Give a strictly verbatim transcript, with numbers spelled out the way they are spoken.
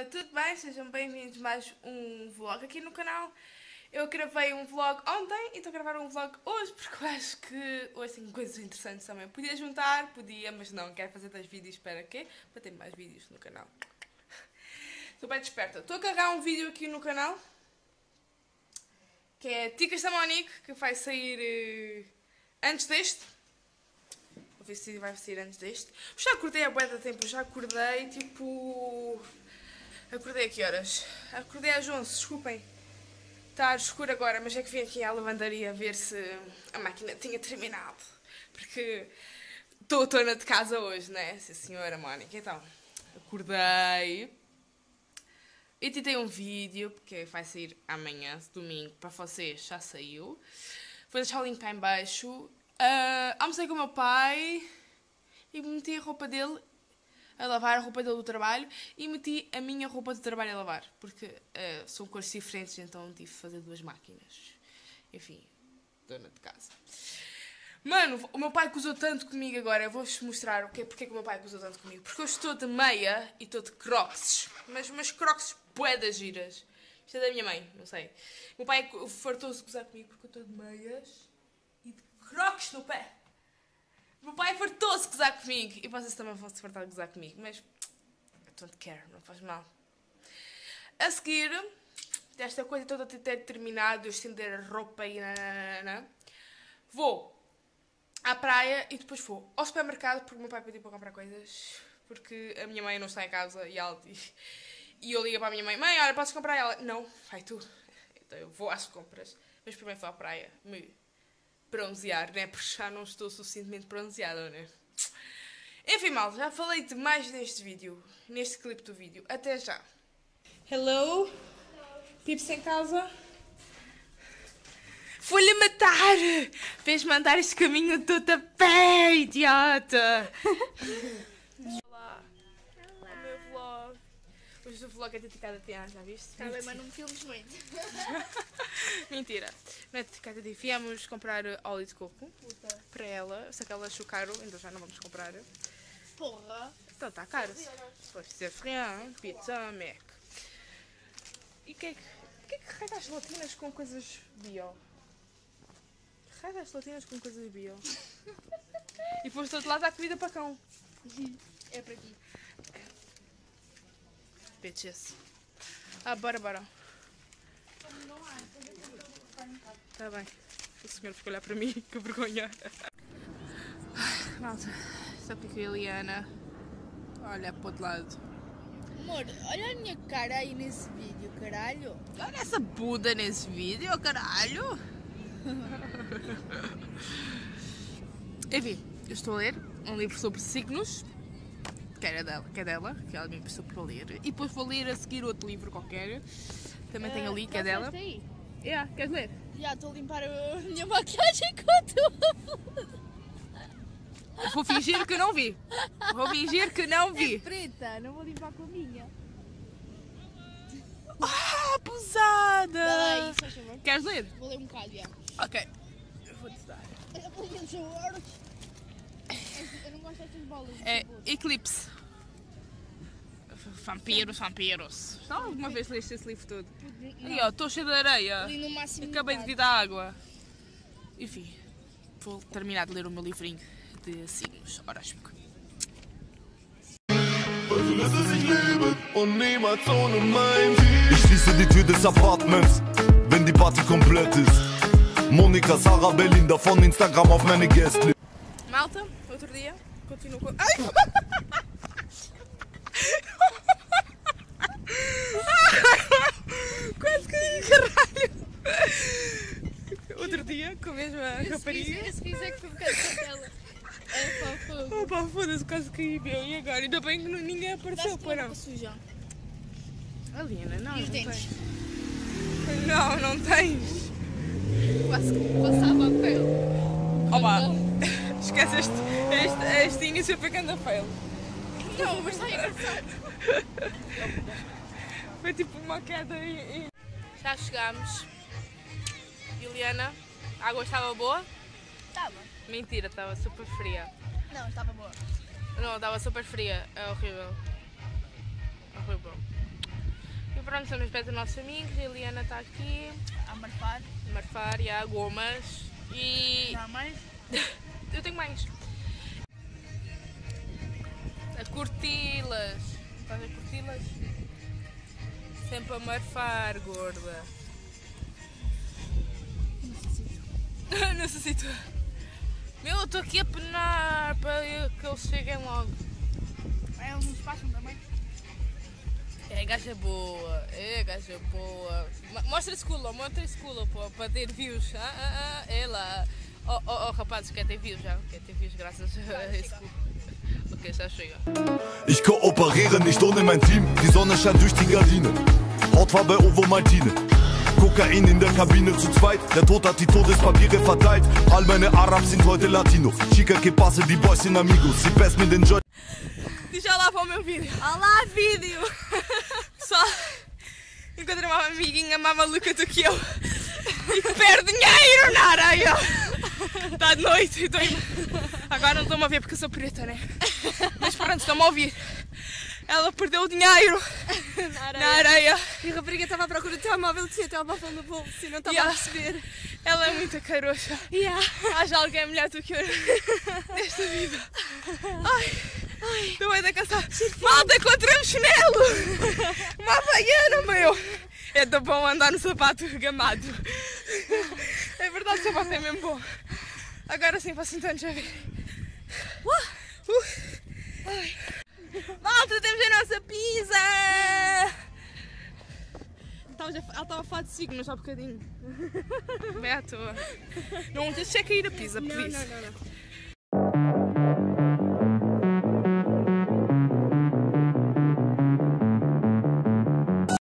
Uh, tudo bem? Sejam bem-vindos a mais um vlog aqui no canal. Eu gravei um vlog ontem e estou a gravar um vlog hoje porque eu acho que hoje tem coisas interessantes também. Podia juntar, podia, mas não, quero fazer dois vídeos para quê? Para ter mais vídeos no canal. Estou bem desperta. Estou a carregar um vídeo aqui no canal que é Dicas da Monique, que vai sair uh, antes deste. Vou ver se vai sair antes deste. Já acordei a bué de tempo, já acordei, tipo... Acordei a que horas? Acordei às onze, desculpem. Está escuro agora, mas é que vim aqui à lavandaria ver se a máquina tinha terminado. Porque estou tona de casa hoje, não é? Sim, senhora Mónica. Então, acordei. E tentei um vídeo, porque vai sair amanhã, domingo, para vocês já saiu. Vou deixar o link cá em baixo. Uh, almocei com o meu pai e meti a roupa dele a lavar, a roupa dele do trabalho, e meti a minha roupa de trabalho a lavar, porque uh, são cores diferentes, então tive de fazer duas máquinas. Enfim, dona de casa. Mano, o meu pai acusou tanto comigo agora, eu vou-vos mostrar o que é, porque é que o meu pai acusou tanto comigo. Porque eu estou de meia e estou de crocs, mas umas crocs bué das giras. Isto é da minha mãe, não sei. O meu pai fartou-se de acusar comigo porque eu estou de meias e de crocs no pé. O meu pai fartou-se de gozar comigo. E vocês também vão se fartar de gozar comigo. Mas I don't care, não faz mal. A seguir, desta coisa toda até terminado, eu estender a roupa e nananana, vou à praia e depois vou ao supermercado, porque o meu pai pediu para comprar coisas, porque a minha mãe não está em casa e ela diz... E eu ligo para a minha mãe: mãe, olha, posso comprar? E ela: não, vai tu. Então eu vou às compras, mas primeiro vou à praia me bronzear, né? Porque já não estou suficientemente bronzeada, né? Enfim, mal, já falei demais neste vídeo, neste clipe do vídeo. Até já! Hello? Hello. Pips em casa? Vou-lhe matar! Fez-me andar este caminho todo a pé, idiota! Olá! Olá! O meu vlog! Hoje o vlog é dedicado a Tiana, já viste? Está bem, mas não me filmes muito. Mentira. Não é dedicado a ti. Viemos comprar óleo de coco. Puta. Para ela. Só que ela achou caro, então já não vamos comprar. Porra! Então está caro. Pois dizer frião, pizza, Mac. E o que é que... Porquê que carrega as gelatinas com coisas bio? Carrega as gelatinas com coisas bio. E pôs do outro lado a comida para cão. É para aqui. Bitches. Ah, bora, bora. Tá bem. O senhor ficou a olhar para mim, que vergonha. Ai, malta, só porque a Eliana olha para o outro lado. Amor, olha a minha cara aí nesse vídeo, caralho. Olha essa Buda nesse vídeo, caralho. Enfim, eu estou a ler um livro sobre signos. Que era dela, que é dela, que ela me emprestou para ler. E depois vou ler a seguir outro livro qualquer. Também uh, tem ali, que é dela. Aí? Yeah, queres ler? Já, yeah, estou a limpar a minha maquiagem com a tua. Vou fingir que não vi. Vou fingir que não vi. É preta, não vou limpar com a minha. Ah, abusada! Queres ler? Vou ler um bocado, já. Ok. Eu vou-te dar. Eu não gosto destas bolas. É, Eclipse. Vampiros, vampiros. Já alguma vez leste esse livro todo? Não. Aí ó, estou cheia de areia. Acabei de vir da água. Enfim, vou terminar de ler o meu livrinho de signos horóscopo. Ich schließe die Tür des Apartments, wenn die Party komplett ist. Monika, Sarah, Belinda von Instagram auf meine Gäste. Malta, outro dia, continuo com... Ai! Quase caí, caralho! Outro dia, com a mesma rapariga... Esse piso é que foi um bocado de tela. É, pá, foda-se. Oh, pá, foda-se, quase caí, meu. E agora? Ainda bem que ninguém apareceu, pô, não. Aliana, não, não tens. Não, não tens. Quase que passava a pele. Oh, pá. Esquece este, este, este início foi grande fail. Não, mas está engraçado. Foi tipo uma queda e... Já chegámos. Juliana, a água estava boa? Estava. Mentira, estava super fria. Não, estava boa. Não, estava super fria. É horrível. Horrível. Pronto, estamos perto dos nossos amigos, a Eliana está aqui. A marfar. A marfar, e yeah, há gomas. E... Não há mais? Eu tenho mais. A curti-las. Estás a curti-las? Sempre a marfar, gorda. Não se situa. Não se situa. Meu, eu estou aqui a penar para que eles cheguem logo. É, eles não se passam também. É, gaja boa, é, gaja boa. Mostra esse culo, mostra esse culo para ter views. Ah, ah, ah, é lá. Oh, oh, oh, rapazes, quer ter views já? Quer ter views graças a esse culo? Okay, já chega. Ich kooperiere nicht ohne mein Team. Die Sonne scheint durch die Gardine. Hautfarbe Ovo Martine. Kokain in der Kabine zu zweit. Der Tod hat die Todespapiere verteilt. All meine Arabs sind heute Latinos. Chica que passa, die Boys sind amigos. Sie best mit den Joy. Diz olá para o meu vídeo. Olá, vídeo! Só encontrei uma amiguinha mais maluca do que eu e que perde dinheiro na areia. Está de noite e estou em... Agora não estão-me a ver porque eu sou preta, né? Mas pronto, estão-me a ouvir. Ela perdeu o dinheiro na areia. Na areia. E a rapariga estava à procura do telemóvel, tinha o telemóvel no bolso e não estava yeah. a perceber. Ela é muito carocha. Yeah. Haja alguém melhor do que eu nesta vida. Ai. Estou bem da cansada. Malta, encontramos chinelo! Uma havaiana, meu! É tão bom andar no sapato gamado. É verdade, o sapato é mesmo bom. Agora sim, faço então já ver. Uh, uh. Malta, temos a nossa pizza! Ela estava a falar de signos há bocadinho. Bem à toa. Não deixa cair a pizza, por isso. Não, não, não.